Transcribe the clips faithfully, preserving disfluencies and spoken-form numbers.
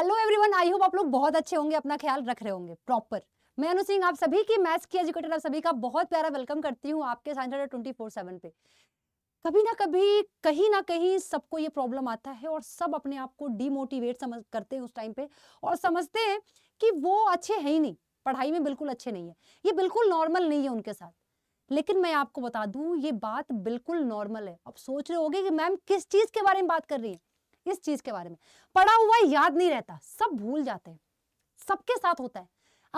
Hello everyone, I hope आप लोग बहुत अच्छे होंगे, अपना ख्याल रख रहे होंगे प्रॉपर। मैं अनु सिंह आप सभी की मैथ्स की एजुकेटर आप सभी का बहुत प्यारा वेलकम करती हूँ आपके साइंस अड्डा टू फोर सेवन पे। कभी ना कभी कहीं ना कहीं सबको ये प्रॉब्लम आता है और सब अपने आप को डीमोटिवेट समझ करते हैं उस टाइम पे और समझते हैं कि वो अच्छे हैं ही नहीं, पढ़ाई में बिल्कुल अच्छे नहीं है, ये बिल्कुल नॉर्मल नहीं है उनके साथ। लेकिन मैं आपको बता दूं ये बात बिल्कुल नॉर्मल है। अब सोच रहे होगे कि मैम किस चीज के बारे में बात कर रही है। इस चीज के बारे में पढ़ा हुआ याद नहीं रहता, सब भूल जाते हैं, सबके साथ होता है।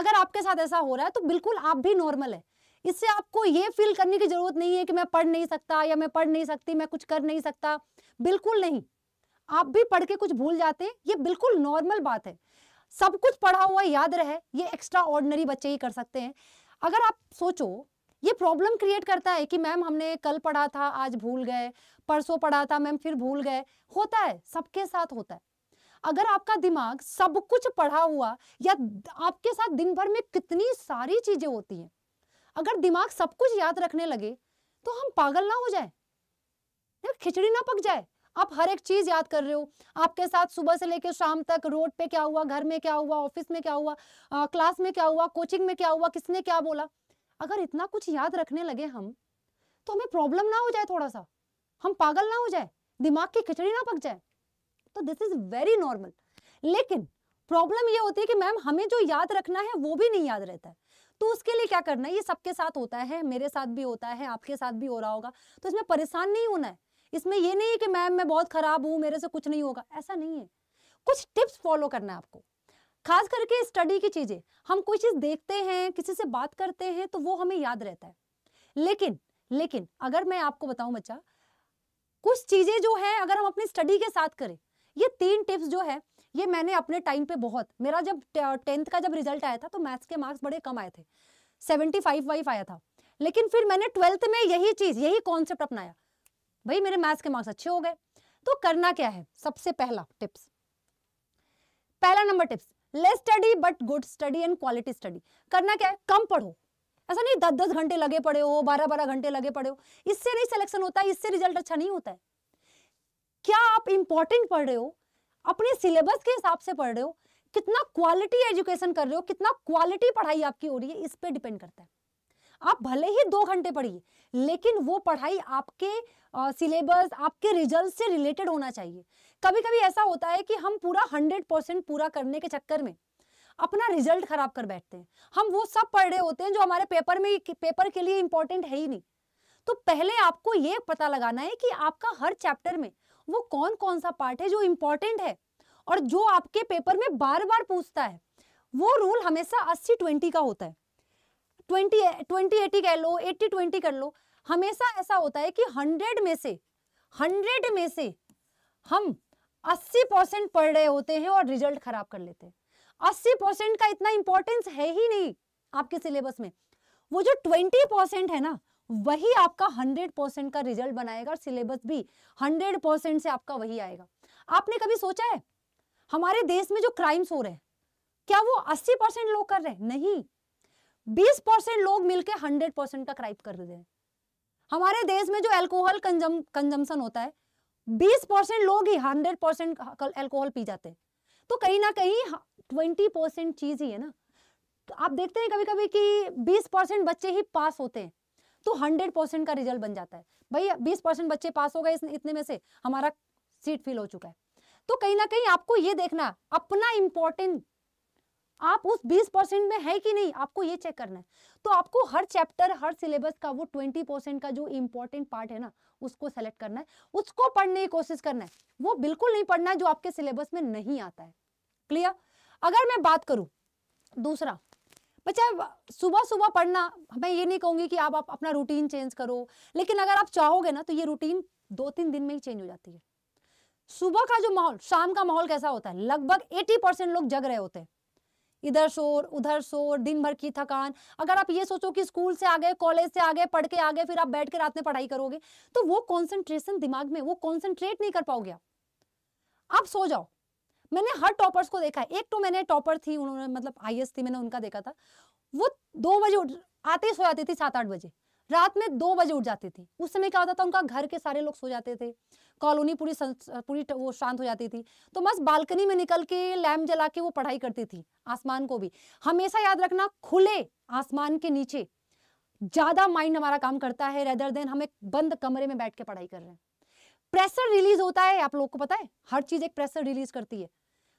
अगर आपके साथ ऐसा हो रहा है तो बिल्कुल आप भी नॉर्मल है। इससे आपको ये फील करने की जरूरत नहीं है कि मैं पढ़ नहीं सकता या मैं पढ़ नहीं सकती, मैं कुछ कर नहीं सकता। बिल्कुल नहीं, आप भी पढ़ के कुछ भूल जाते हैं, ये बिल्कुल नॉर्मल बात है। सब कुछ पढ़ा हुआ याद रहे ये एक्स्ट्रा ऑर्डिनरी बच्चे ही कर सकते हैं। अगर आप सोचो ये प्रॉब्लम क्रिएट करता है कि मैम हमने कल पढ़ा था आज भूल गए, परसों पढ़ा था मैम फिर भूल गए। होता है, सबके साथ होता है। अगर आपका दिमाग सब कुछ पढ़ा हुआ या आपके साथ दिन भर में कितनी सारी चीजें होती हैं, अगर दिमाग सब कुछ याद रखने लगे तो हम पागल ना हो जाए, खिचड़ी ना पक जाए। आप हर एक चीज याद कर रहे हो, आपके साथ सुबह से लेकर शाम तक, रोड पे क्या हुआ, घर में क्या हुआ, ऑफिस में क्या हुआ, आ, क्लास में क्या हुआ, कोचिंग में क्या हुआ, किसने क्या बोला। अगर इतना कुछ याद रखने लगे हम तो हमें प्रॉब्लम ना हो जाए, थोड़ा सा हम पागल ना हो जाए, दिमाग की खिचड़ी ना पक जाए। तो दिस इज वेरी नॉर्मल। लेकिन प्रॉब्लम ये होती है कि मैम हमें जो याद रखना है वो भी नहीं याद रहता है, तो उसके लिए क्या करना है। ये सबके साथ होता है, मेरे साथ भी होता है, आपके साथ भी हो रहा होगा, तो इसमें परेशान नहीं होना है। इसमें ये नहीं है कि मैम मैं बहुत खराब हूँ मेरे से कुछ नहीं होगा, ऐसा नहीं है। कुछ टिप्स फॉलो करना है आपको, खास करके स्टडी की चीजें। हम कोई चीज देखते हैं, किसी से बात करते हैं तो वो हमें याद रहता है। लेकिन लेकिन अगर मैं आपको बताऊं बच्चा, कुछ चीजें जो है अगर हम अपनी स्टडी के साथ करें, ये तीन टिप्स जो है ये मैंने अपने टाइम पे बहुत, मेरा जब टेंथ का जब रिजल्ट आया था तो मैथ्स के मार्क्स बड़े कम आए थे, सेवेंटी फाइव वाइफ आया था। लेकिन फिर मैंने ट्वेल्थ में यही चीज यही कॉन्सेप्ट अपनाया, भाई मेरे मैथ्स के मार्क्स अच्छे हो गए। तो करना क्या है, सबसे पहला टिप्स, पहला number tips, less study but good study and quality study. करना क्या है, कम पढ़ो। ऐसा नहीं दस दस घंटे लगे पड़े हो, बारह बारह घंटे लगे पड़े हो, इससे नहीं सिलेक्शन होता है, इससे रिजल्ट अच्छा नहीं होता है। क्या आप इंपॉर्टेंट पढ़ रहे हो, अपने सिलेबस के हिसाब से पढ़ रहे हो, कितना क्वालिटी एजुकेशन कर रहे हो, कितना क्वालिटी पढ़ाई आपकी हो रही है, इस पर डिपेंड करता है। आप भले ही दो घंटे पढ़िए लेकिन वो पढ़ाई आपके सिलेबस uh, आपके रिजल्ट से रिलेटेड होना चाहिए। कभी कभी ऐसा होता है कि हम पूरा हंड्रेड परसेंट पूरा करने के चक्कर में अपना रिजल्ट खराब कर बैठते हैं। हम वो सब पढ़ रहे होते हैं जो हमारे पेपर में पेपर के लिए इंपॉर्टेंट है ही नहीं। तो पहले आपको ये पता लगाना है कि आपका हर चैप्टर में वो कौन कौन सा पार्ट है जो इम्पोर्टेंट है और जो आपके पेपर में बार बार पूछता है। वो रूल हमेशा अस्सी ट्वेंटी का होता है, ट्वेंटी ट्वेंटी एटी कह लो, एट्टी ट्वेंटी कर लो। हमेशा ऐसा होता है कि हंड्रेड में से हंड्रेड में से हम अस्सी परसेंट पढ़ रहे होते हैं और रिजल्ट खराब कर लेते हैं। अस्सी परसेंट का इतना इंपॉर्टेंस है ही नहीं आपके सिलेबस में। वो जो ट्वेंटी परसेंट है ना, वही आपका हंड्रेड परसेंट का रिजल्ट बनाएगा और सिलेबस भी हंड्रेड परसेंट से आपका वही आएगा। आपने कभी सोचा है हमारे देश में जो क्राइम्स हो रहे हैं, क्या वो अस्सी परसेंट लोग कर रहे हैं? नहीं, बीस परसेंट लोग मिलकर हंड्रेड परसेंट का क्राइम कर रहे हैं। हमारे देश में जो अल्कोहल कंजम कंजम्पशन होता है, बीस परसेंट लोग ही हंड्रेड परसेंट अल्कोहल पी जाते हैं। तो कहीं ना कहीं बीस परसेंट चीज ही है ना। तो आप देखते हैं कभी कभी कि बीस परसेंट बच्चे ही पास होते हैं तो हंड्रेड परसेंट का रिजल्ट बन जाता है। भाई बीस परसेंट बच्चे पास हो गए, इतने में से हमारा सीट फिल हो चुका है। तो कहीं ना कहीं आपको ये देखना, अपना इंपॉर्टेंट आप उस बीस परसेंट में है कि नहीं, आपको ये चेक करना है। तो आपको हर चैप्टर हर सिलेबस का वो बीस परसेंट का जो इम्पोर्टेंट पार्ट है ना, उसको सेलेक्ट करना है, उसको पढ़ने की कोशिश करना है। वो बिल्कुल नहीं पढ़ना है जो आपके सिलेबस में नहीं आता है। क्लियर। अगर मैं बात करूं दूसरा बच्चा, सुबह सुबह पढ़ना, मैं ये नहीं कहूंगी कि आप, आप अपना रूटीन चेंज करो, लेकिन अगर आप चाहोगे ना तो ये रूटीन दो तीन दिन में ही चेंज हो जाती है। सुबह का जो माहौल, शाम का माहौल कैसा होता है, लगभग एटी परसेंट लोग जग रहे होते हैं, इधर शोर उधर शोर, दिन भर की थकान। अगर आप ये सोचो कि स्कूल से आ गए, कॉलेज से आ गए, पढ़ के आ गए, फिर आप बैठ के रात में पढ़ाई करोगे तो वो कंसंट्रेशन दिमाग में, वो कंसंट्रेट नहीं कर पाओगे आप। आप सो जाओ। मैंने हर टॉपर्स को देखा है। एक तो मैंने टॉपर थी, उन्होंने मतलब आईएएस थी, मैंने उनका देखा था, वो दो बजे उठ आते ही सो जाती थी, सात आठ बजे, रात में दो बजे उठ जाती थी। उस समय क्या होता था, उनका घर के सारे लोग सो जाते थे, कॉलोनी पूरी पूरी वो शांत हो जाती थी। तो बस बालकनी में निकल के लैम्प जला के वो पढ़ाई करती थी। आसमान को भी हमेशा याद रखना, खुले आसमान के नीचे ज्यादा माइंड हमारा काम करता है रेदर देन हमें बंद कमरे में बैठ के पढ़ाई कर रहे हैं। प्रेशर रिलीज होता है, आप लोगों को पता है हर चीज एक प्रेशर रिलीज करती है।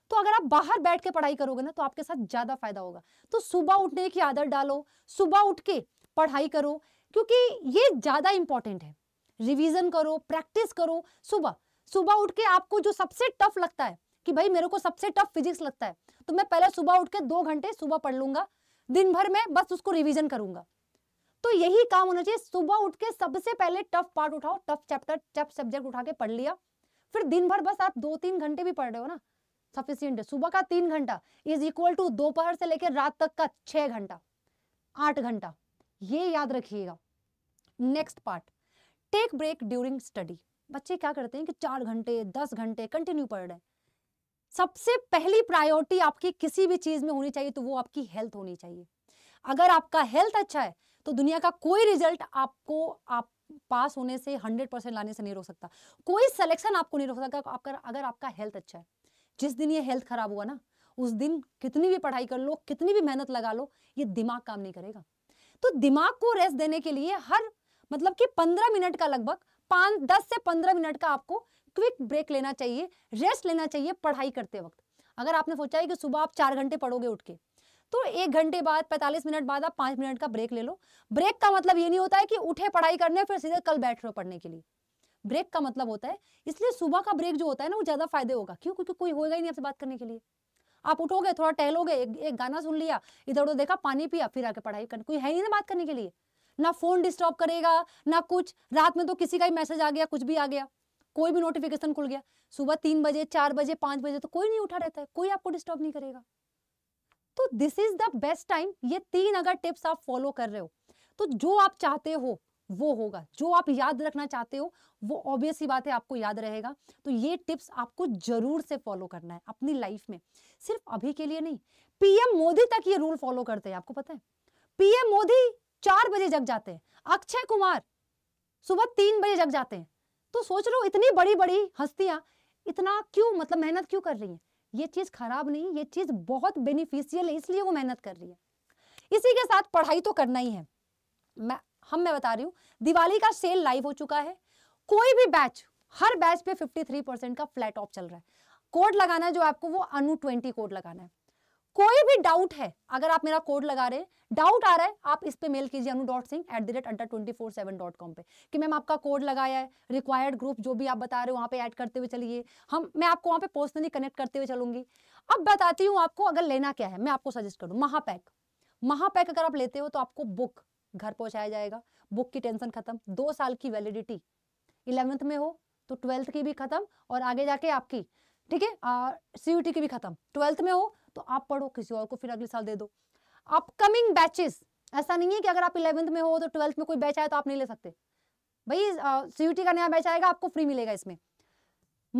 तो अगर आप बाहर बैठ के पढ़ाई करोगे ना तो आपके साथ ज्यादा फायदा होगा। तो सुबह उठने की आदत डालो, सुबह उठ के पढ़ाई करो क्योंकि ये ज्यादा इंपॉर्टेंट है। रिवीजन करो, प्रैक्टिस करो। सुबह सुबह उठ के आपको जो सबसे टफ लगता है कि भाई मेरे को सबसे टफ फिजिक्स लगता है तो मैं पहले सुबह उठ के दो घंटे सुबह पढ़ लूंगा, दिन भर में बस उसको रिवीजन करूंगा। तो यही काम होना चाहिए, सुबह उठ के सबसे पहले टफ पार्ट उठाओ, टफ चैप्टर टफ सब्जेक्ट उठा के पढ़ लिया, फिर दिन भर बस आप दो तीन घंटे भी पढ़ रहे हो ना सफिशिएंट है। सुबह का तीन घंटा इज इक्वल टू दोपहर से लेकर रात तक का छह घंटा आठ घंटा, ये याद रखिएगा। Next part, take break during study. बच्चे क्या करते हैं कि चार घंटे दस घंटे कंटिन्यू पढ़ रहे हैं। सबसे पहली प्रायोरिटी आपकी किसी भी चीज में होनी चाहिए तो वो आपकी हेल्थ होनी चाहिए। अगर आपका हेल्थ अच्छा है तो दुनिया का कोई रिजल्ट आपको आप पास होने से हंड्रेड परसेंट लाने से नहीं रोक सकता, कोई सिलेक्शन आपको नहीं रोक सकता आपका, अगर आपका हेल्थ अच्छा है। जिस दिन ये हेल्थ खराब हुआ ना उस दिन कितनी भी पढ़ाई कर लो, कितनी भी मेहनत लगा लो, ये दिमाग काम नहीं करेगा। तो दिमाग को रेस्ट देने के लिए हर मतलब कि पंद्रह मिनट का लगभग पाँच दस से पंद्रह मिनट का आपको क्विक ब्रेक लेना चाहिए, रेस्ट लेना चाहिए पढ़ाई करते वक्त। अगर आपने सोचा है कि सुबह आप चार घंटे पढ़ोगे उठ के तो एक घंटे बाद पैंतालीस मिनट बाद आप पाँच मिनट का ब्रेक ले लो। ब्रेक का मतलब ये नहीं होता है कि उठे पढ़ाई करने फिर सीधे कल बैठ रहे हो पढ़ने के लिए। ब्रेक का मतलब होता है, इसलिए सुबह का ब्रेक जो होता है ना वो ज्यादा फायदे होगा। क्यों? क्योंकि कोई होगा ही नहीं आपसे बात करने के लिए। आप उठोगे, थोड़ा टहलोगे, एक, एक गाना सुन लिया, इधर उधर देखा, पानी पिया, फिर आके पढ़ाई करने, कोई है ही ना बात करने के लिए, ना फोन डिस्टर्ब करेगा ना कुछ। रात में तो किसी का ही मैसेज आ गया, कुछ भी आ गया, कोई भी नोटिफिकेशन खुल गया। सुबह तीन बजे चार बजे पांच बजे तो कोई नहीं उठा रहता है, कोई आपको डिस्टर्ब नहीं करेगा। तो this is the best time. ये तीन अगर टिप्स आप फॉलो कर रहे हो तो जो आप चाहते हो वो होगा, जो आप याद रखना चाहते हो वो ऑब्वियस सी बात है आपको याद रहेगा। तो ये टिप्स आपको जरूर से फॉलो करना है अपनी लाइफ में, सिर्फ अभी के लिए नहीं। पीएम मोदी तक ये रूल फॉलो करते हैं, आपको पता है पीएम मोदी चार बजे जग जाते हैं, अक्षय कुमार सुबह तीन बजे जग जाते हैं। तो सोच लो इतनी बड़ी बड़ी हस्तियां इतना क्यों मतलब मेहनत क्यों कर रही है। ये चीज खराब नहीं, ये चीज बहुत बेनिफिशियल है, इसलिए वो मेहनत कर रही है। इसी के साथ पढ़ाई तो करना ही है। मैं हम मैं बता रही हूँ, दिवाली का सेल लाइव हो चुका है। कोई भी बैच, हर बैच पे तिरेपन परसेंट का फ्लैट ऑफ चल रहा है। कोड लगाना है जो आपको वो अनु ट्वेंटी कोड लगाना है। कोई भी डाउट है, अगर आप मेरा कोड लगा रहे हैं डाउट आ रहा है, आप इस पे मेल कीजिए Anu dot Singh at the rate Adda two four seven dot com पे कि मैम आपका कोड लगाया है, रिक्वायर्ड ग्रुप जो भी आप बता रहे हो वहाँ पे ऐड करते हुए चलिए। हम मैं आपको वहाँ पे पर्सनली कनेक्ट करते हुए चलूंगी। अब बताती हूँ आपको अगर लेना क्या है, मैं आपको सजेस्ट करूँ महापैक। महापैक अगर आप लेते हो तो आपको बुक घर पहुंचाया जाएगा, बुक की टेंशन खत्म, दो साल की वैलिडिटी, इलेवेंथ में हो तो ट्वेल्थ की भी खत्म और आगे जाके आपकी ठीक है सीयूटी की भी खत्म। ट्वेल्थ में हो तो आप पढ़ो, किसी और को फिर अगले साल दे दो। अपकमिंग बैचेस, ऐसा नहीं है कि अगर आप इलेवेंथ में हो तो ट्वेल्थ में कोई बैच आया तो आप नहीं ले सकते। भाई सीयूटी का नया बैच आएगा, आपको फ्री मिलेगा। इसमें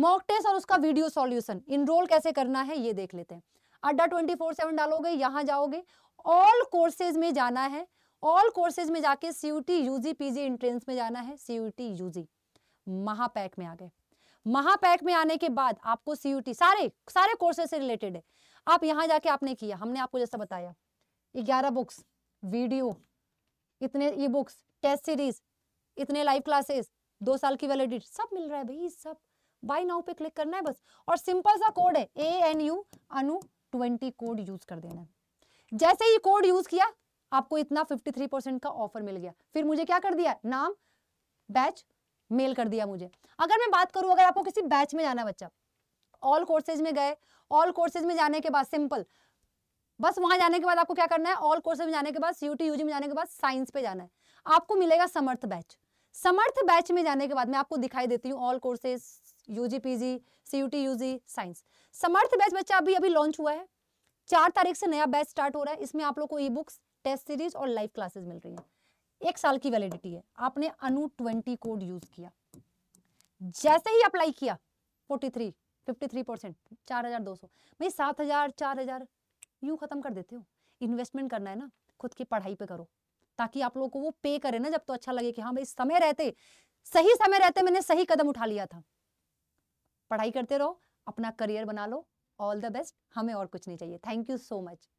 मॉक टेस्ट और उसका वीडियो सॉल्यूशन, इनरोल कैसे करना है ये देख लेते हैं। अड्डा ट्वेंटी फोर सेवन डालोगे, यहाँ जाओगे, ऑल कोर्सेज में जाना है। ऑल कोर्सेज में जाके सीयूटी यूजी पीजी एंट्रेंस में जाना है, सीयूटी यूजी। महापैक में आ गए, महापैक में आने के बाद आपको सीयूटी सारे सारे कोर्सेज से रिलेटेड है। आप यहाँ जाके आपने किया, हमने आपको जैसा बताया ग्यारह बुक्स, वीडियो इतने, ई बुक्स, टेस्ट सीरीज इतने, लाइव क्लासेस, दो साल की वैलिडिटी, सब मिल रहा है भाई। सब बाय नाउ पे क्लिक करना है बस, और सिंपल सा कोड है A N U Anu twenty code use कर देना है। जैसे ही कोड यूज किया आपको इतना तिरेपन परसेंट का ऑफर मिल गया। फिर मुझे क्या कर दिया, नाम बैच मेल कर दिया मुझे। अगर मैं बात करूं, अगर आपको किसी बैच में जाना बच्चा, ऑल कोर्सेज में गए, ऑल कोर्सेज में जाने के बाद सिंपल बस वहां जाने के बाद आपको क्या करना है, ऑल कोर्सेज में जाने के बाद सीयूटी यूजी में जाने के बाद साइंस पे जाना है, आपको मिलेगा समर्थ बैच। समर्थ बैच में जाने के बाद मैं आपको दिखाई देती हूँ all courses UG PG CUET UG science. Samarth batch बच्चा अभी अभी लॉन्च हुआ है, चार तारीख से नया बैच स्टार्ट हो रहा है। इसमें आप लोग को ई बुक्स, टेस्ट सीरीज और लाइव क्लासेस मिल रही हैं। एक साल की वैलिडिटी है। आपने अनु ट्वेंटी कोड यूज किया, जैसे ही अप्लाई किया तिरेपन, तिरेपन परसेंट, चार हजार दो सौ, भाई सात हजार, चार हजार यूं खत्म कर देते हो। इन्वेस्टमेंट करना है ना, खुद की पढ़ाई पे करो ताकि आप लोगों को वो पे करे ना, जब तो अच्छा लगे कि हाँ भाई समय रहते, सही समय रहते मैंने सही कदम उठा लिया था। पढ़ाई करते रहो, अपना करियर बना लो, ऑल द बेस्ट, हमें और कुछ नहीं चाहिए। Thank you so much.